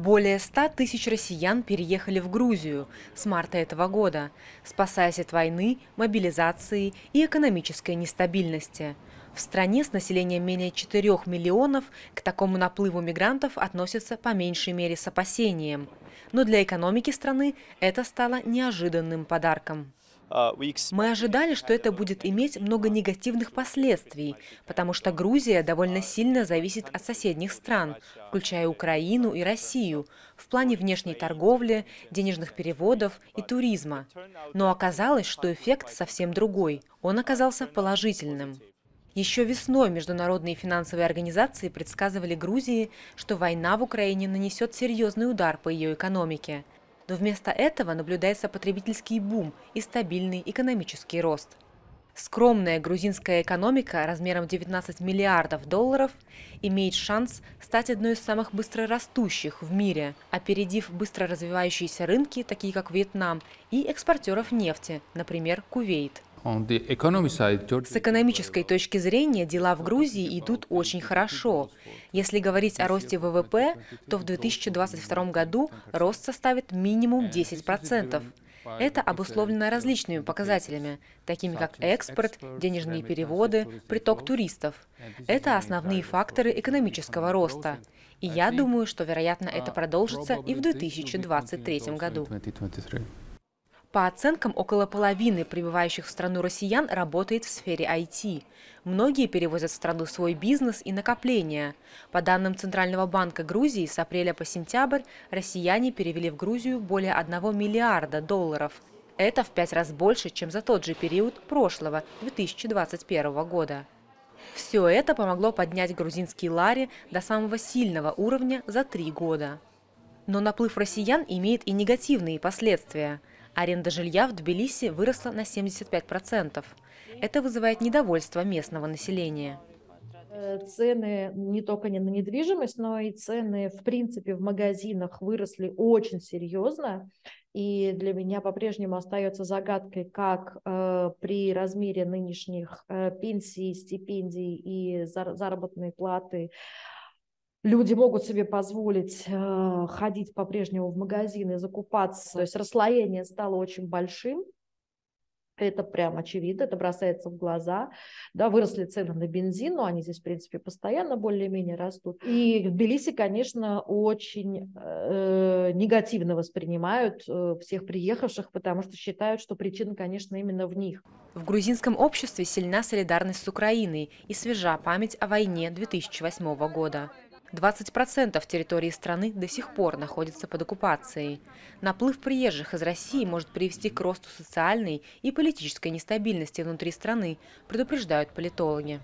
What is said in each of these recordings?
Более 100 тысяч россиян переехали в Грузию с марта этого года, спасаясь от войны, мобилизации и экономической нестабильности. В стране с населением менее 4 миллионов к такому наплыву мигрантов относятся по меньшей мере с опасением. Но для экономики страны это стало неожиданным подарком. Мы ожидали, что это будет иметь много негативных последствий, потому что Грузия довольно сильно зависит от соседних стран, включая Украину и Россию, в плане внешней торговли, денежных переводов и туризма. Но оказалось, что эффект совсем другой. Он оказался положительным. Еще весной международные финансовые организации предсказывали Грузии, что война в Украине нанесет серьезный удар по ее экономике. Но вместо этого наблюдается потребительский бум и стабильный экономический рост. Скромная грузинская экономика размером 19 миллиардов долларов имеет шанс стать одной из самых быстрорастущих в мире, опередив быстро развивающиеся рынки, такие как Вьетнам, и экспортеров нефти, например, Кувейт. С экономической точки зрения дела в Грузии идут очень хорошо. Если говорить о росте ВВП, то в 2022 году рост составит минимум 10%. Это обусловлено различными показателями, такими как экспорт, денежные переводы, приток туристов. Это основные факторы экономического роста. И я думаю, что, вероятно, это продолжится и в 2023 году. По оценкам, около половины прибывающих в страну россиян работает в сфере IT. Многие перевозят в страну свой бизнес и накопления. По данным Центрального банка Грузии, с апреля по сентябрь россияне перевели в Грузию более 1 миллиарда долларов. Это в 5 раз больше, чем за тот же период прошлого, 2021 года. Все это помогло поднять грузинский лари до самого сильного уровня за 3 года. Но наплыв россиян имеет и негативные последствия. Аренда жилья в Тбилиси выросла на 75%. Это вызывает недовольство местного населения. Цены не только на недвижимость, но и цены, в принципе, в магазинах выросли очень серьезно. И для меня по-прежнему остается загадкой, как при размере нынешних пенсий, стипендий и заработной платы люди могут себе позволить ходить по-прежнему в магазины, закупаться. То есть расслоение стало очень большим. Это прям очевидно, это бросается в глаза. Да, выросли цены на бензин, но они здесь, в принципе, постоянно более-менее растут. И в Тбилиси, конечно, очень негативно воспринимают всех приехавших, потому что считают, что причина, конечно, именно в них. В грузинском обществе сильна солидарность с Украиной и свежа память о войне 2008 года. 20% территории страны до сих пор находятся под оккупацией. Наплыв приезжих из России может привести к росту социальной и политической нестабильности внутри страны, предупреждают политологи.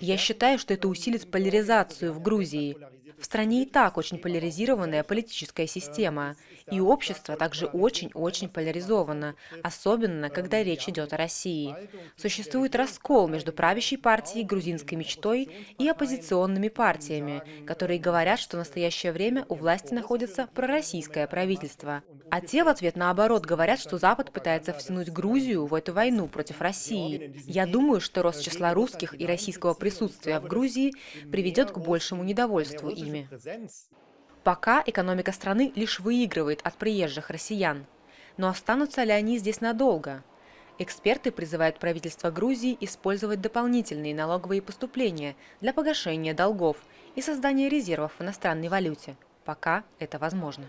Я считаю, что это усилит поляризацию в Грузии. В стране и так очень поляризированная политическая система, и общество также очень-очень поляризовано, особенно когда речь идет о России. Существует раскол между правящей партией «Грузинской мечтой» и оппозиционными партиями, которые говорят, что в настоящее время у власти находится пророссийское правительство. А те в ответ наоборот говорят, что Запад пытается втянуть Грузию в эту войну против России. Я думаю, что рост числа русских и российского присутствия в Грузии приведет к большему недовольству ими. Пока экономика страны лишь выигрывает от приезжих россиян. Но останутся ли они здесь надолго? Эксперты призывают правительство Грузии использовать дополнительные налоговые поступления для погашения долгов и создания резервов в иностранной валюте. Пока это возможно.